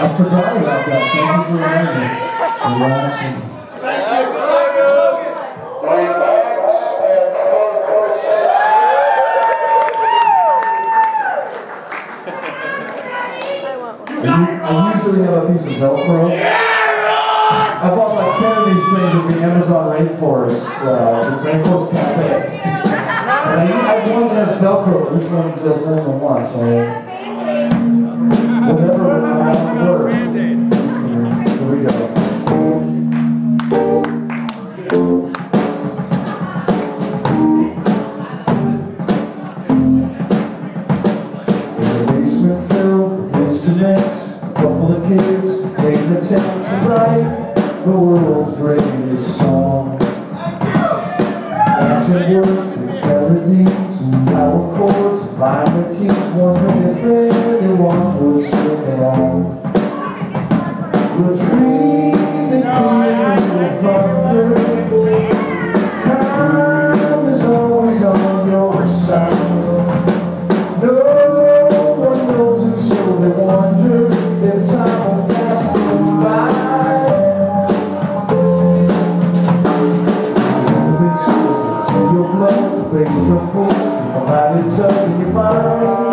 I forgot about that. Thank you for reminding me. Relaxing. Thank you. I usually have a piece of Velcro. Yeah, I bought like 10 of these things at the Amazon Rainforest, Rainforest Cafe. And I have one that has Velcro, but this one just only one, so whatever would work. Here we go. Bass from fools, from a body tucked in your mind.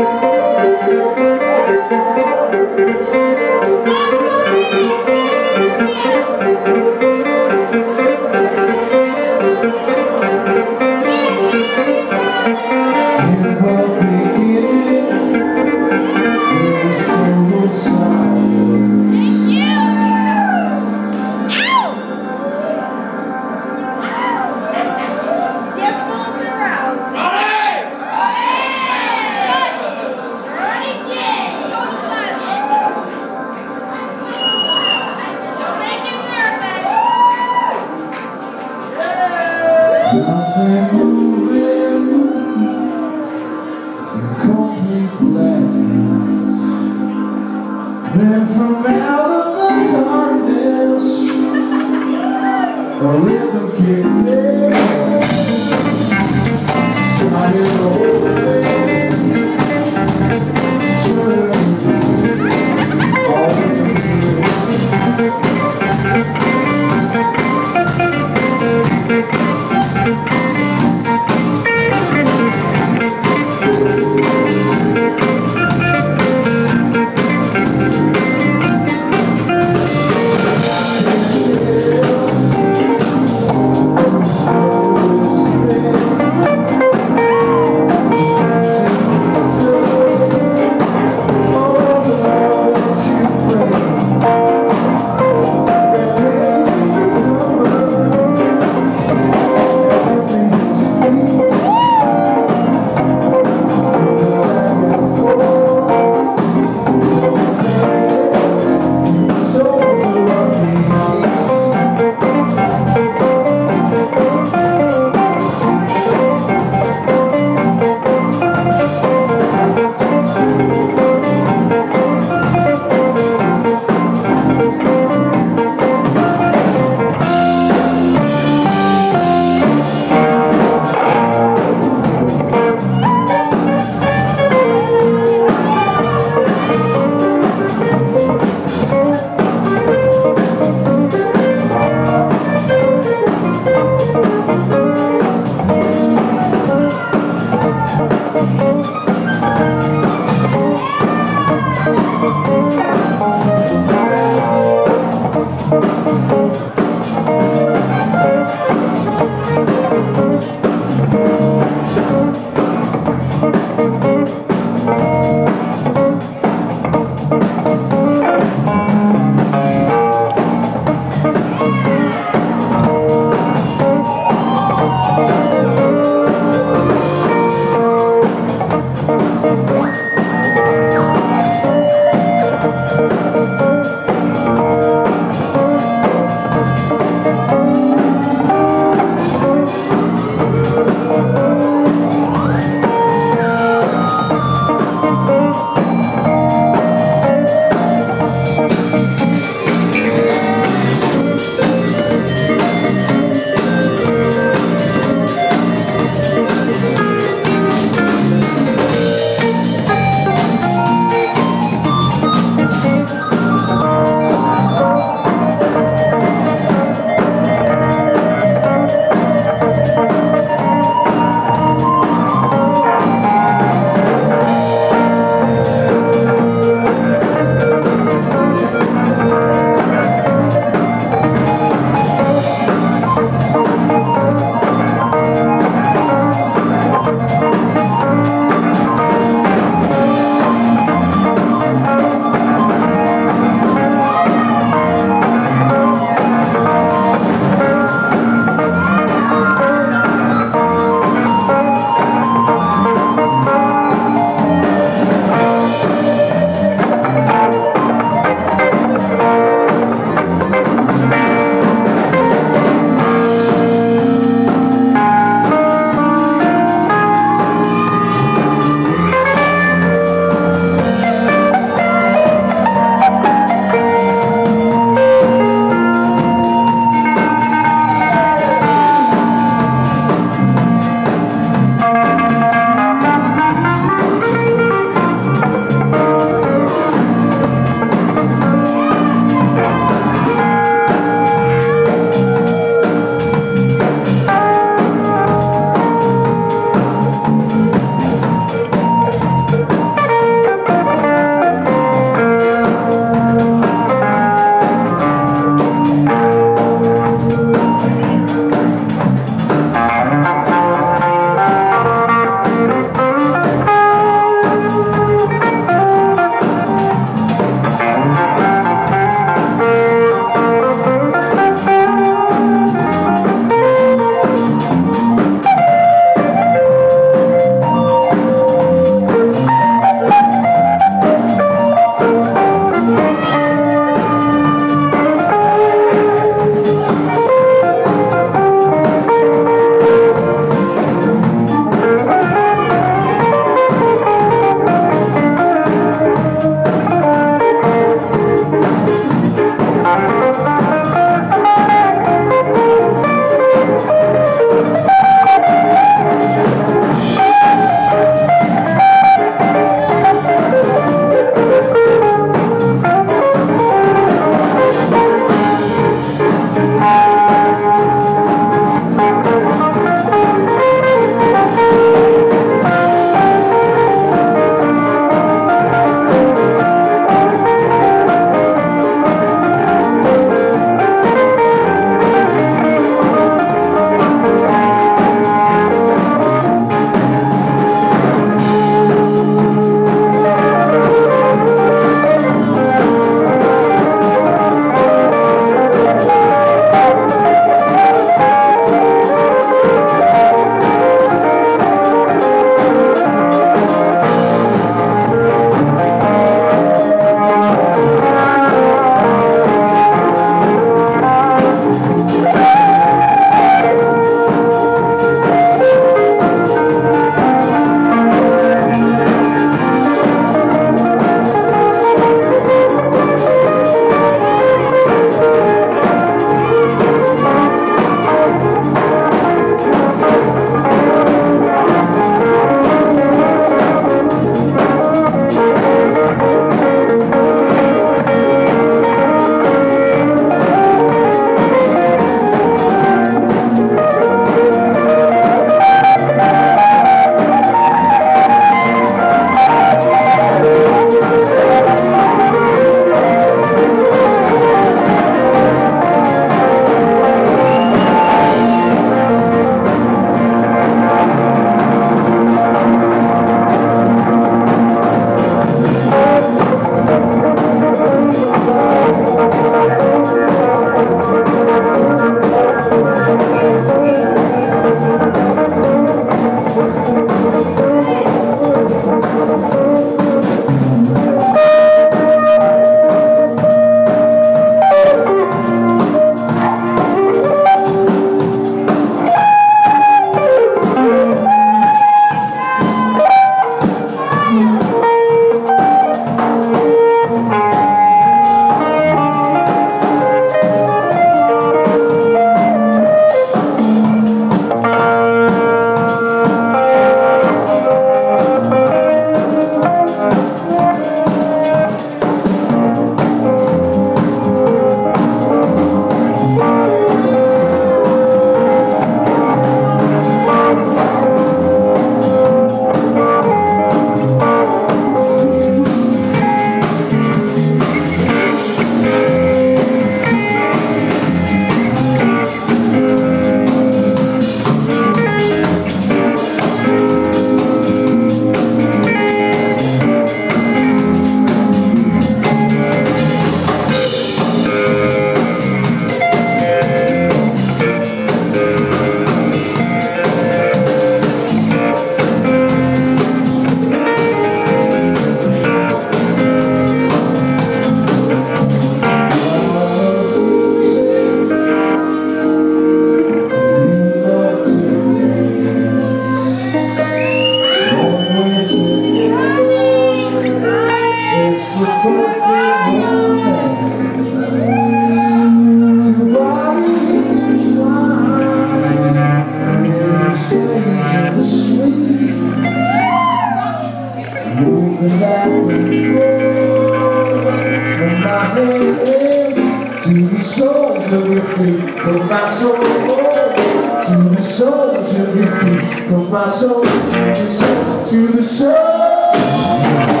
soles of your feet, from my soul to the soles of your feet, from my soul to the soles.